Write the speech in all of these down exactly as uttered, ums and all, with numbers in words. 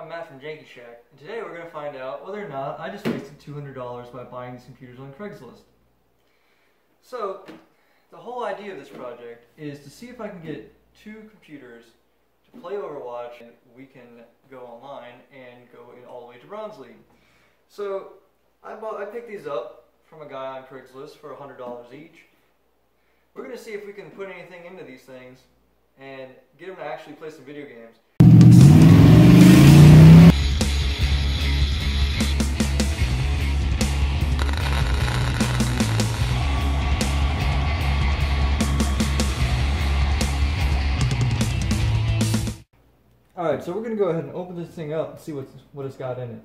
I'm Matt from Janky Shack, and today we're going to find out whether or not I just wasted two hundred dollars by buying these computers on Craigslist. So, the whole idea of this project is to see if I can get two computers to play Overwatch, and we can go online and go in all the way to Bronze League. So, I, bought, I picked these up from a guy on Craigslist for one hundred dollars each. We're going to see if we can put anything into these things and get them to actually play some video games. Alright, so we're going to go ahead and open this thing up and see what's, what it's got in it.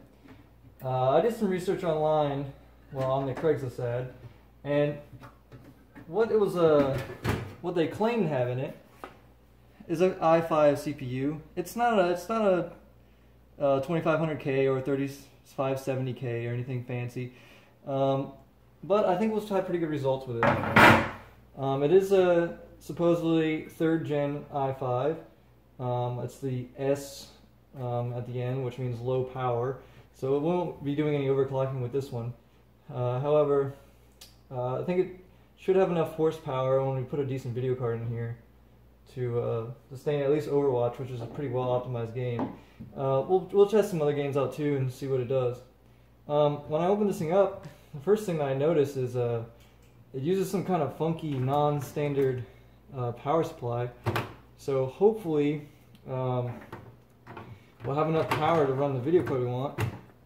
Uh, I did some research online, well, on the Craigslist ad, and what it was, uh, what they claim to have in it is an i five C P U. It's not a, it's not a uh, twenty-five hundred K or thirty-five seventy K or anything fancy, um, but I think we'll have pretty good results with it. Um, it is a supposedly third gen i five. Um, it's the S um, at the end, which means low power, so it won't be doing any overclocking with this one. Uh, however, uh, I think it should have enough horsepower when we put a decent video card in here to uh, sustain at least Overwatch, which is a pretty well optimized game. Uh, we'll, we'll test some other games out too and see what it does. Um, when I open this thing up, the first thing that I notice is uh, it uses some kind of funky non-standard uh, power supply. So hopefully um, we'll have enough power to run the video code we want,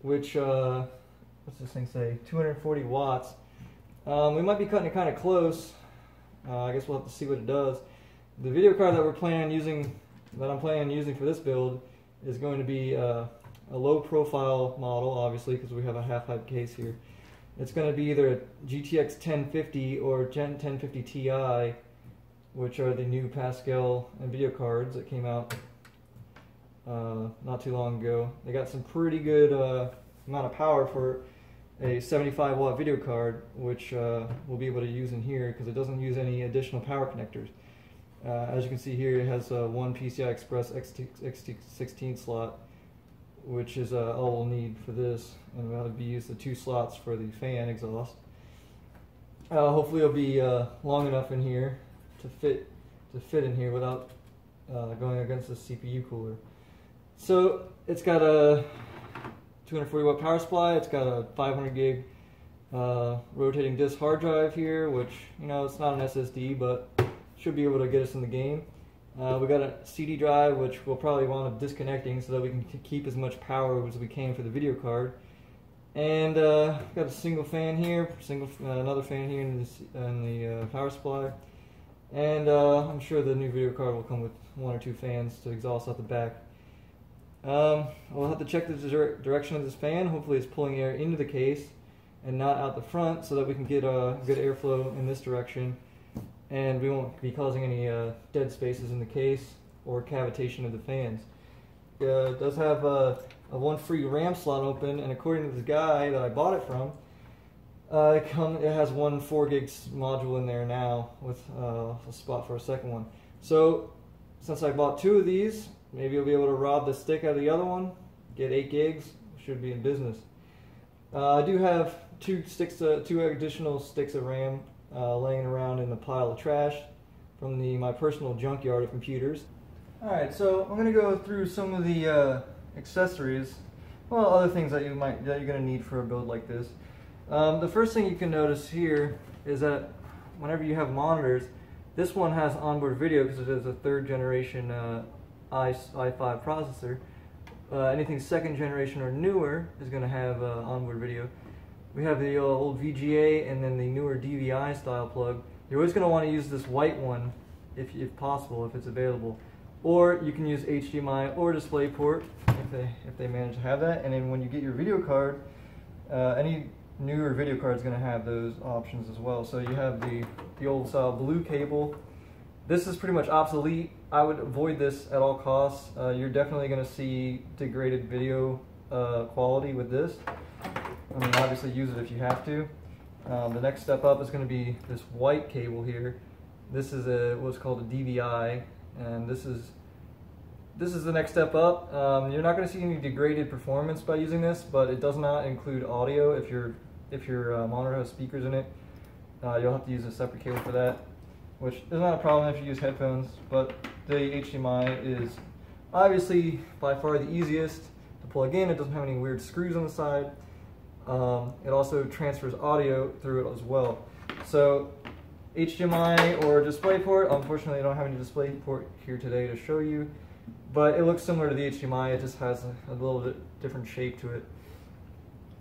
which, uh, what's this thing say, two hundred forty watts. Um, we might be cutting it kind of close. uh, I guess we'll have to see what it does. The video card that we're planning on using, that I'm planning on using for this build, is going to be uh, a low profile model, obviously, because we have a half-hype case here. It's going to be either a G T X ten fifty or ten fifty T I. Which are the new Pascal and video cards that came out uh, not too long ago. They got some pretty good uh, amount of power for a seventy-five watt video card, which uh, we'll be able to use in here because it doesn't use any additional power connectors. Uh, as you can see here, it has uh, one P C I Express X sixteen slot, which is uh, all we'll need for this, and we'll be using the two slots for the fan exhaust. Uh, hopefully it'll be uh, long enough in here to fit to fit in here without uh, going against the C P U cooler. So it's got a two hundred forty watt power supply. It's got a five hundred gig uh, rotating disk hard drive here, which, you know, it's not an S S D, but should be able to get us in the game. Uh, we got a C D drive, which we'll probably wind up disconnecting so that we can keep as much power as we can for the video card. And uh, got a single fan here, single uh, another fan here, in the, in the uh, power supply. And uh, I'm sure the new video card will come with one or two fans to exhaust out the back. Um, we'll have to check the direction of this fan. Hopefully it's pulling air into the case and not out the front, so that we can get uh, good airflow in this direction, and we won't be causing any uh, dead spaces in the case or cavitation of the fans. Uh, it does have uh, a one free RAM slot open, and according to this guy that I bought it from, Uh, it, come, it has one four gig module in there now with uh, a spot for a second one. So since I bought two of these, maybe I'll be able to rob the stick out of the other one, get eight gigs, should be in business. Uh, I do have two, sticks of, two additional sticks of RAM uh, laying around in the pile of trash from the, my personal junkyard of computers. Alright, so I'm going to go through some of the uh, accessories, well, other things that, you might, that you're going to need for a build like this. Um, the first thing you can notice here is that whenever you have monitors, this one has onboard video because it is a third generation uh, i five processor. Uh, anything second generation or newer is going to have uh, onboard video. We have the uh, old V G A and then the newer D V I style plug. You're always going to want to use this white one if, if possible, if it's available. Or you can use H D M I or DisplayPort if they, if they manage to have that. And then when you get your video card, uh, any newer video card is going to have those options as well. So you have the, the old style blue cable. This is pretty much obsolete. I would avoid this at all costs. Uh, you're definitely going to see degraded video uh, quality with this. I mean, obviously use it if you have to. Um, the next step up is going to be this white cable here. This is a what's called a D V I, and this is This is the next step up. Um, you're not going to see any degraded performance by using this, but it does not include audio. If your if your uh, monitor has speakers in it, uh, you'll have to use a separate cable for that, which is not a problem if you use headphones. But the H D M I is obviously by far the easiest to plug in. It doesn't have any weird screws on the side. Um, it also transfers audio through it as well. So H D M I or DisplayPort. Unfortunately, I don't have any DisplayPort here today to show you. But it looks similar to the H D M I, it just has a, a little bit different shape to it.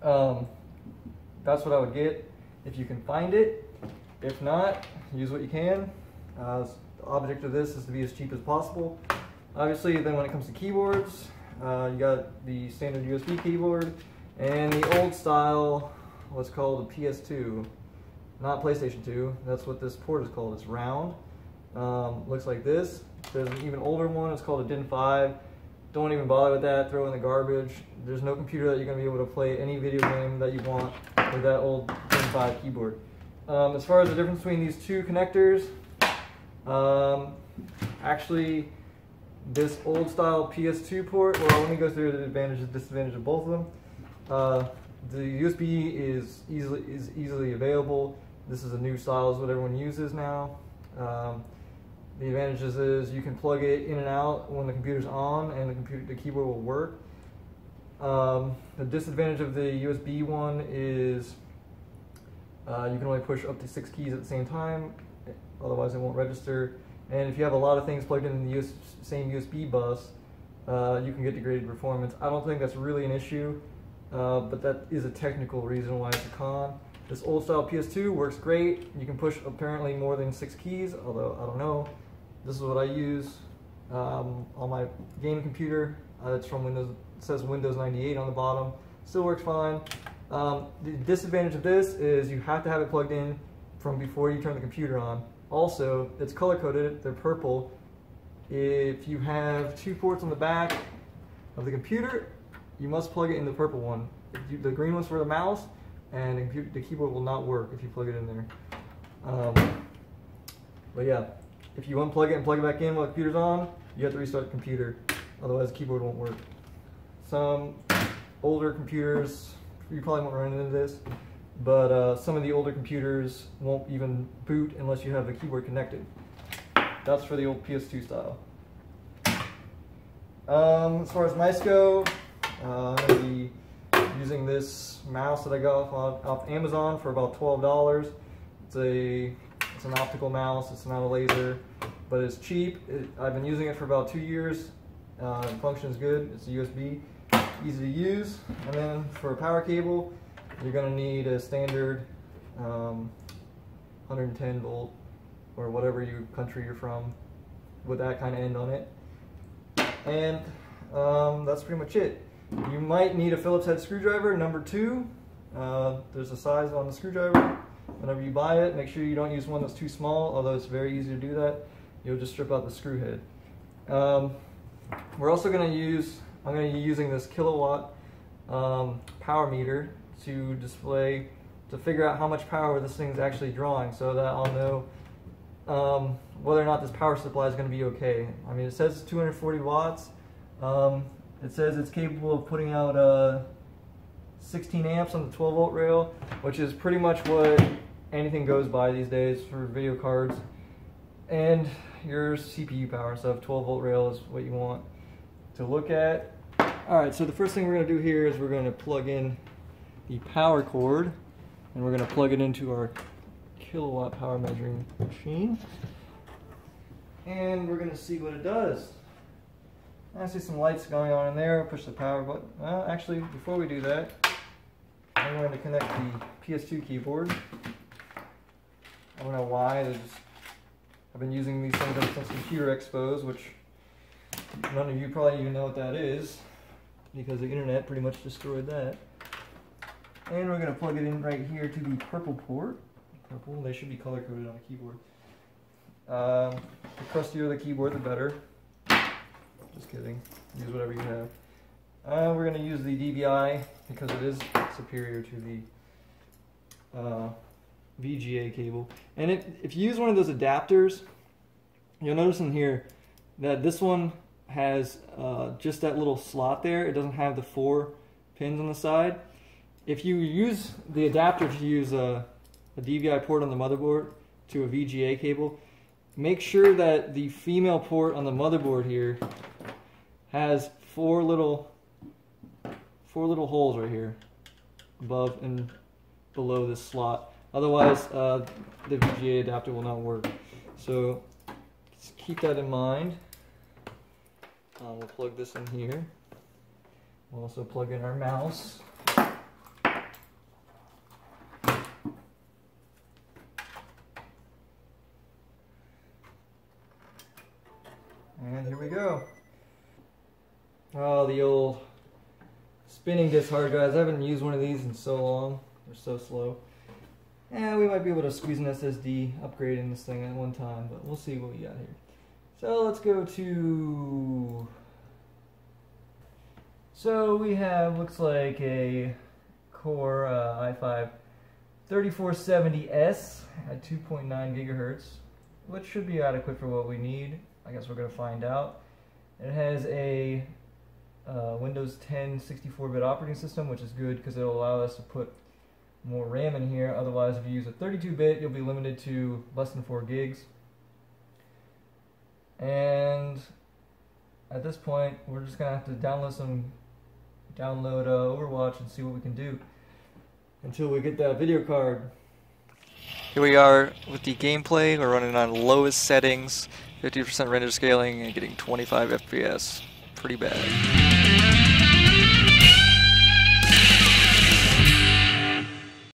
Um, that's what I would get if you can find it. If not, use what you can. Uh, the object of this is to be as cheap as possible. Obviously, then when it comes to keyboards, uh, you got the standard U S B keyboard and the old style, what's called a P S two, not PlayStation two. That's what this port is called. It's round. Um, looks like this. There's an even older one, it's called a DIN five. Don't even bother with that, throw in the garbage. There's no computer that you're going to be able to play any video game that you want with that old DIN five keyboard. Um, as far as the difference between these two connectors, um, actually this old style P S two port, well, let me go through the advantages and disadvantages of both of them. Uh, the U S B is easily, is easily available. This is a new style, is what everyone uses now. Um, The advantages is you can plug it in and out when the computer's on and the computer, the keyboard will work. Um, the disadvantage of the U S B one is uh, you can only push up to six keys at the same time, otherwise it won't register. And if you have a lot of things plugged in the same U S B bus, uh, you can get degraded performance. I don't think that's really an issue, uh, but that is a technical reason why it's a con. This old style P S two works great. You can push apparently more than six keys, although I don't know. This is what I use um, on my game computer. Uh, it's from Windows, it says Windows ninety-eight on the bottom. Still works fine. Um, the disadvantage of this is you have to have it plugged in from before you turn the computer on. Also, it's color coded, they're purple. If you have two ports on the back of the computer, you must plug it in the purple one. If you, the green one's for the mouse, and the keyboard will not work if you plug it in there. Um, but yeah. If you unplug it and plug it back in while the computer's on, you have to restart the computer, otherwise the keyboard won't work. Some older computers, you probably won't run into this, but uh, some of the older computers won't even boot unless you have the keyboard connected. That's for the old P S two style. Um, as far as mice go, uh, I'm going to be using this mouse that I got off, off Amazon for about twelve dollars. It's a It's an optical mouse, it's not a laser, but it's cheap. It, I've been using it for about two years. Uh, it functions good, it's a U S B, easy to use. And then for a power cable, you're gonna need a standard um, one hundred ten volt or whatever you, country you're from with that kind of end on it. And um, that's pretty much it. You might need a Phillips head screwdriver, number two. Uh, there's a size on the screwdriver. Whenever you buy it, make sure you don't use one that's too small, although it's very easy to do that. You'll just strip out the screw head. Um, we're also going to use, I'm going to be using this kilowatt um, power meter to display, to figure out how much power this thing's actually drawing so that I'll know um, whether or not this power supply is going to be okay. I mean, it says two hundred forty watts. Um, it says it's capable of putting out uh, sixteen amps on the twelve volt rail, which is pretty much what anything goes by these days for video cards and your C P U power and stuff. twelve volt rail is what you want to look at. Alright, so the first thing we're going to do here is we're going to plug in the power cord and we're going to plug it into our kilowatt power measuring machine and we're going to see what it does. I see some lights going on in there. Push the power button. Well, actually, before we do that, I'm going to connect the P S two keyboard. I don't know why. Just, I've been using these things since Computer Expos, which none of you probably even know what that is, because the internet pretty much destroyed that. And we're going to plug it in right here to the purple port. Purple. They should be color coded on the keyboard. Uh, the crustier the keyboard, the better. Just kidding. Use whatever you have. Uh, we're going to use the D V I because it is superior to the uh, V G A cable. And it, if you use one of those adapters, you'll notice in here that this one has uh, just that little slot there. It doesn't have the four pins on the side. If you use the adapter to use a, a D V I port on the motherboard to a V G A cable, make sure that the female port on the motherboard here has four little four little holes right here above and below this slot. Otherwise uh, the V G A adapter will not work. So just keep that in mind. Uh, we'll plug this in here. We'll also plug in our mouse. And here we go. Oh, the old spinning disk hard drives. I haven't used one of these in so long. They're so slow. And we might be able to squeeze an S S D upgrade in this thing at one time, but we'll see what we got here. So let's go to... So we have, looks like a Core uh, i five thirty-four seventy S at two point nine gigahertz, which should be adequate for what we need. I guess we're going to find out. It has a uh, Windows ten sixty-four bit operating system, which is good because it'll allow us to put more RAM in here. Otherwise, if you use a thirty-two bit, you'll be limited to less than four gigs. And at this point, we're just going to have to download some download uh, Overwatch and see what we can do until we get that video card. Here we are with the gameplay. We're running on lowest settings, fifty percent render scaling, and getting twenty-five F P S. Pretty bad.